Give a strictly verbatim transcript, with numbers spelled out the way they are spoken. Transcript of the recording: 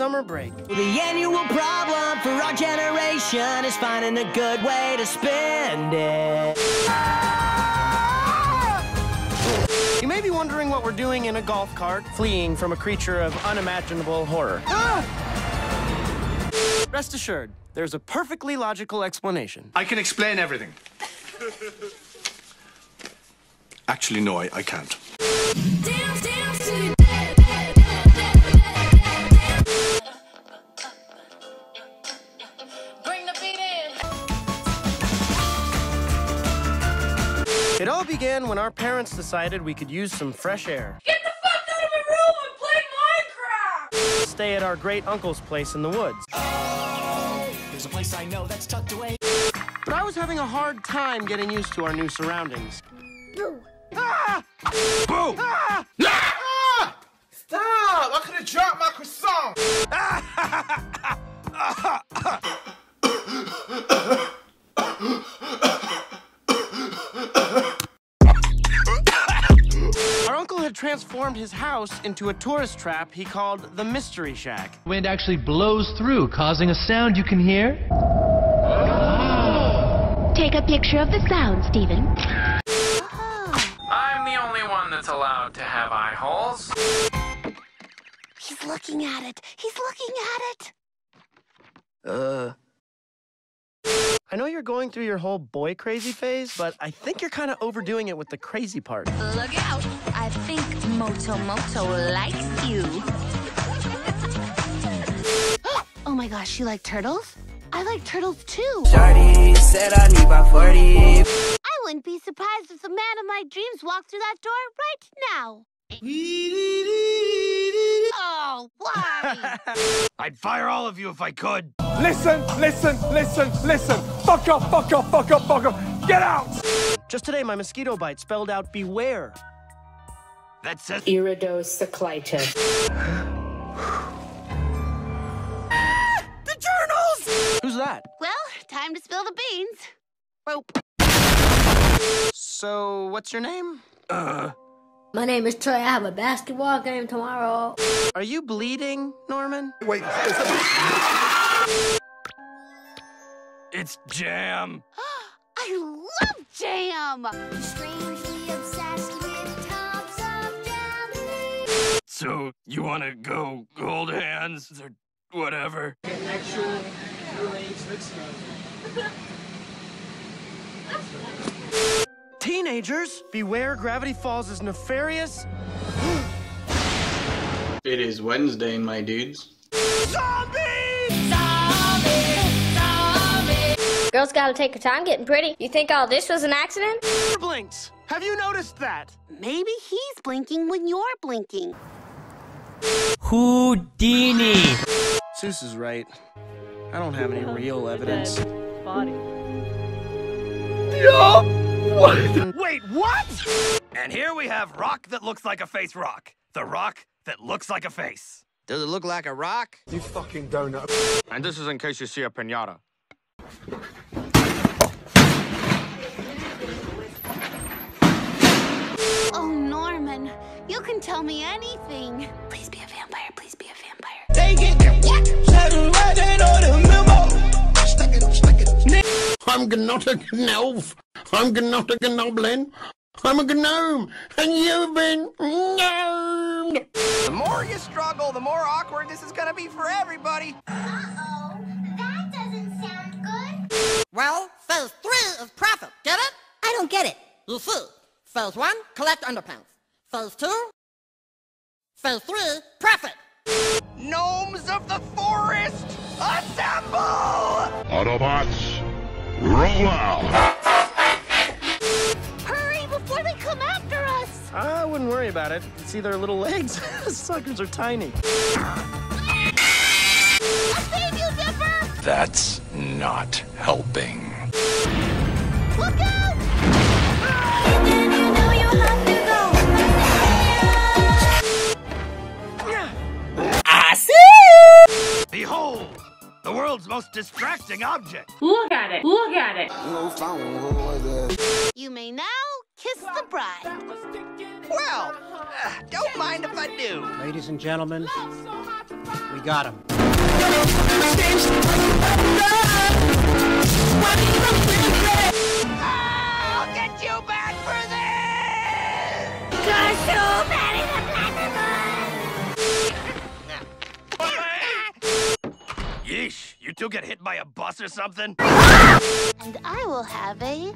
summer break. The annual problem for our generation is finding a good way to spend it. You may be wondering what we're doing in a golf cart, fleeing from a creature of unimaginable horror. Ah! Rest assured, there's a perfectly logical explanation. I can explain everything. Actually, no, I, I can't. Dance, dance to the dead, dead, dead, dead, dead, dead. Bring the beat in. It all began when our parents decided we could use some fresh air. Get the fuck out of my room and play Minecraft! Stay at our great uncle's place in the woods. Oh, there's a place I know that's tucked away. But I was having a hard time getting used to our new surroundings. No. Ah! Boo! Ah! Ah! Stop! I could have dropped my croissant! Our uncle had transformed his house into a tourist trap he called the Mystery Shack. Wind actually blows through, causing a sound you can hear. Oh. Take a picture of the sound, Stephen. That's allowed to have eye holes. He's looking at it. He's looking at it. Uh. I know you're going through your whole boy crazy phase, but I think you're kind of overdoing it with the crazy part. Look out. I think Moto Moto likes you. Oh my gosh, you like turtles? I like turtles too. Shorty said I need about forty. I wouldn't be surprised if the man of my dreams walked through that door right now. Oh, why? I'd fire all of you if I could. Listen, listen, listen, listen. Fuck up, fuck up, fuck up, fuck up. Get out! Just today, my mosquito bite spelled out beware. That says iridoseclitus. Ah, the journals! Who's that? Well, time to spill the beans. Rope. So, what's your name? Uh. My name is Trey. I have a basketball game tomorrow. Are you bleeding, Norman? Wait. It's jam. I love jam. Strangely obsessed with tops of jam. So, you want to go hold hands or whatever? An actual arrangement. Teenagers, beware Gravity Falls is nefarious. It is Wednesday, my dudes. Zombies! Zombies! Zombies! Girls gotta take her time getting pretty. You think all this was an accident? Blinks! Have you noticed that? Maybe he's blinking when you're blinking. Houdini! Seuss is right. I don't have any real evidence. Body. Yo! What? Wait, what? And here we have rock that looks like a face rock. The rock that looks like a face. Does it look like a rock? You fucking donut. And this is in case you see a piñata. Oh, Norman, you can tell me anything. Please be a vampire, please be a vampire. Take it, what? I'm Gnotic Nelf. I'm Gnotic Gnoblin. I'm a gnome, and you've been gnomed. The more you struggle, the more awkward this is gonna be for everybody. Uh-oh, that doesn't sound good. Well, phase three is profit, get it? I don't get it. You see, phase one, collect underpants. Phase two, phase three, profit. Gnomes of the forest, assemble! Autobots, roll out. Come after us! I wouldn't worry about it. See their little legs. Suckers are tiny. I'll save you, Dipper! That's not helping. Look out! Ah! Then you know you have to go. I see! Behold, the world's most distracting object. Look at it! Look at it! You may now kiss the bride. Well, uh, don't mind if I do. Ladies and gentlemen, we got him. I'll get you back for this! Gosh, so bad is a platypus! Yeesh, you two get hit by a bus or something? And I will have a...